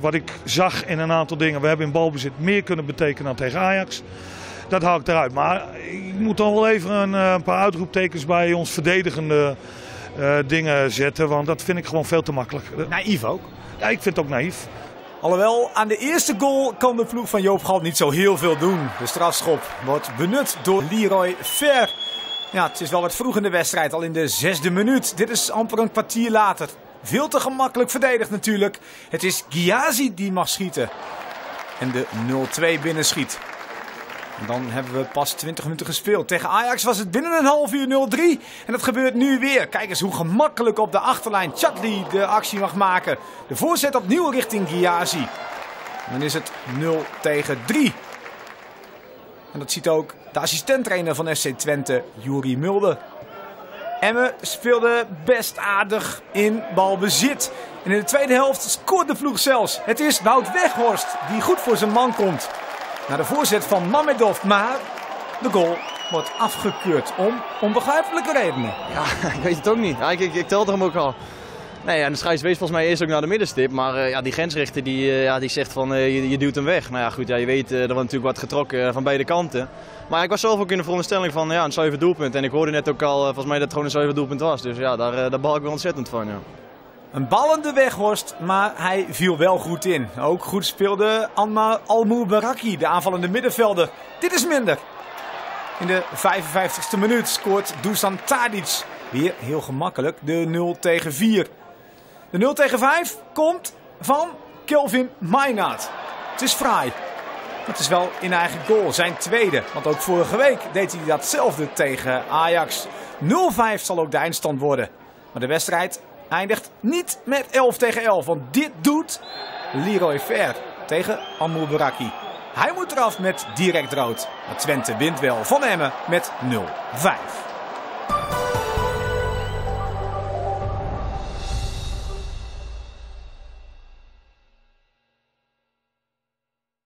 Wat ik zag in een aantal dingen, we hebben in balbezit meer kunnen betekenen dan tegen Ajax. Dat haal ik eruit. Maar ik moet dan wel even een paar uitroeptekens bij ons verdedigende dingen zetten. Want dat vind ik gewoon veel te makkelijk. Naïef ook? Ja, ik vind het ook naïef. Alhoewel, aan de eerste goal kan de ploeg van Joop Gall niet zo heel veel doen. De strafschop wordt benut door Leroy Fer. Ja, het is wel wat vroeg in de wedstrijd, al in de 6e minuut. Dit is amper een kwartier later. Veel te gemakkelijk verdedigd natuurlijk. Het is Gyasi die mag schieten. En de 0-2 binnenschiet. En dan hebben we pas 20 minuten gespeeld. Tegen Ajax was het binnen een half uur 0-3. En dat gebeurt nu weer. Kijk eens hoe gemakkelijk op de achterlijn Chadli de actie mag maken. De voorzet opnieuw richting Gyasi. En dan is het 0-3. En dat ziet ook de assistent-trainer van FC Twente, Jurie Mulder. Emmen speelde best aardig in balbezit. En in de tweede helft scoort de ploeg zelfs. Het is Wout Weghorst die goed voor zijn man komt. Na de voorzet van Mamedov, maar de goal wordt afgekeurd om onbegrijpelijke redenen. Ja, ik weet het ook niet. Ja, ik telde hem ook al. Nee, en de scheids wees volgens mij eerst ook naar de middenstip. Maar ja, die grensrechter die zegt van je duwt hem weg. Nou ja, goed, ja, je weet, er wordt natuurlijk wat getrokken van beide kanten. Maar ja, ik was zelf ook in de veronderstelling van ja, een zuiver doelpunt. En ik hoorde net ook al volgens mij dat het gewoon een zuiver doelpunt was. Dus ja, daar bal ik wel ontzettend van. Ja. Een ballende Weghorst, maar hij viel wel goed in. Ook goed speelde Anmar Almubaraki, de aanvallende middenvelder. Dit is minder. In de 55e minuut scoort Dusan Tadic. Weer heel gemakkelijk de 0-4. De 0-5 komt van Kelvin Meinaat. Het is fraai. Het is wel in eigen goal, zijn tweede. Want ook vorige week deed hij datzelfde tegen Ajax. 0-5 zal ook de eindstand worden. Maar de wedstrijd eindigt niet met 11-11. Want dit doet Leroy Fer tegen Almubaraki. Hij moet eraf met direct rood. Maar Twente wint wel van Emmen met 0-5.